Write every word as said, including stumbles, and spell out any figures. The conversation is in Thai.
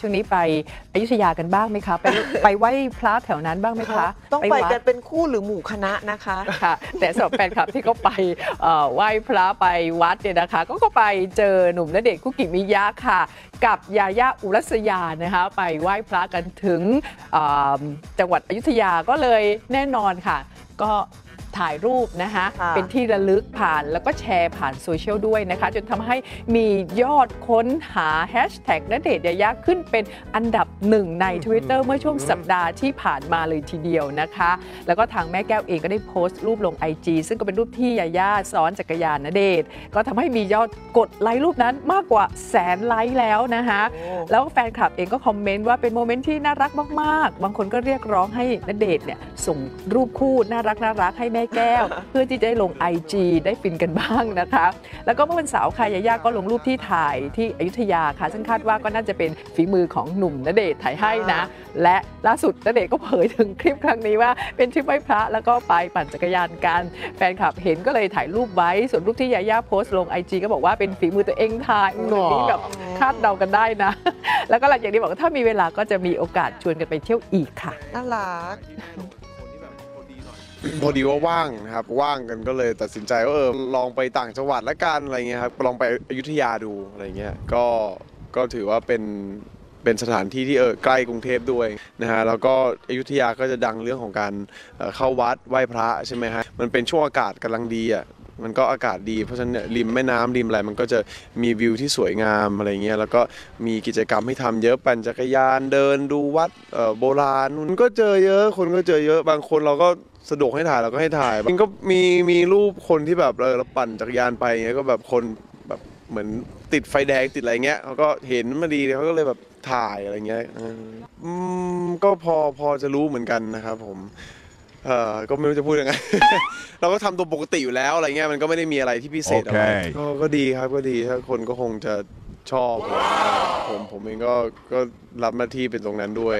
ช่วงนี้ไปอยุธยากันบ้างไหมคะไปไปไหว้พระแถวนั้นบ้างไหมคะต้องไปกันเป็นคู่หรือหมู่คณะนะคะค่ะแต่สำหรับแฟนคลับที่เขาไปไหว้พระไปวัดเนี่ยนะคะก็ก็ไปเจอหนุ่มณเดชน์คุกิมิยะค่ะกับยาย่าอุรัสยานะคะไปไหว้พระกันถึงจังหวัดอยุธยาก็เลยแน่นอนค่ะก็ถ่ายรูปนะคะเป็นที่ระลึกผ่านแล้วก็แชร์ผ่านโซเชียลด้วยนะคะจนทำให้มียอดค้นหาแฮชแท็กณเดชน์ยายาขึ้นเป็นอันดับหนึ่งใน ทวิตเตอร์ เมื่อช่วงสัปดาห์ที่ผ่านมาเลยทีเดียวนะคะแล้วก็ทางแม่แก้วเองก็ได้โพสต์รูปลง ไอ จี ซึ่งก็เป็นรูปที่ยายาซ้อนจักรยานณเดชน์ก็ทำให้มียอดกดไลค์รูปนั้นมากกว่าแสนไลค์แล้วนะคะแล้วแฟนคลับเองก็คอมเมนต์ว่าเป็นโมเมนต์ที่น่ารักมากๆบางคนก็เรียกร้องให้ณเดชน์เนี่ยส่งรูปคู่น่ารักน่ารักให้แก้วเพื่อที่จะได้ลง ไอ จี ได้ฟินกันบ้างนะคะแล้วก็เมื่อวันเสาร์ค่ะยาย่าก็ลงรูปที่ถ่ายที่อยุธยาค่ะซึ่งคาดว่าก็น่าจะเป็นฝีมือของหนุ่มณเดชน์ถ่ายให้นะและล่าสุดณเดชน์ก็เผยถึงคลิปครั้งนี้ว่าเป็นทริปไหว้พระแล้วก็ไปปั่นจักรยานกันแฟนคลับเห็นก็เลยถ่ายรูปไว้ส่วนรูปที่ยาย่าโพสต์ลง ไอ จี ก็บอกว่าเป็นฝีมือตัวเองถ่ายแบบนี้แบบคาดเดากันได้นะแล้วก็หลังจากนี้บอกว่าถ้ามีเวลาก็จะมีโอกาสชวนกันไปเที่ยวอีกค่ะน่ารักพอดีว่าว่างนะครับว่างกันก็เลยตัดสินใจว่าเออลองไปต่างจังหวัดละกันอะไรเงี้ยครับลองไปอยุธยาดูอะไรเงี้ยก็ก็ถือว่าเป็นเป็นสถานที่ที่เออใกล้กรุงเทพด้วยนะฮะแล้วก็อยุธยาก็จะดังเรื่องของการเข้าวัดไหว้พระใช่ไหมฮะมันเป็นช่วงอากาศกำลังดีอ่ะมันก็อากาศดีเพราะฉะนั้นริมแม่น้ำริมอะไรมันก็จะมีวิวที่สวยงามอะไรเงี้ยแล้วก็มีกิจกรรมให้ทำเยอะปั่นจักรยานเดินดูวัดโบราณนู้นก็เจอเยอะคนก็เจอเยอะบางคนเราก็สะดวกให้ถ่ายเราก็ให้ถ่ายมันก็มีมีรูปคนที่แบบเราปั่นจักรยานไปเงี้ยก็แบบคนแบบเหมือนติดไฟแดงติดอะไรเงี้ยเขาก็เห็นมาดีเขาก็เลยแบบถ่ายอะไรเงี้ยอืมก็พอพอจะรู้เหมือนกันนะครับผมเออก็ไม่รู้จะพูดยังไงเราก็ทำตัวปกติอยู่แล้วอะไรเงี้ยมันก็ไม่ได้มีอะไรที่พิเศษอะไรก็ก็ดีครับก็ดีถ้าคนก็คงจะชอบผมผมเองก็ก็รับหน้าที่เป็นตรงนั้นด้วย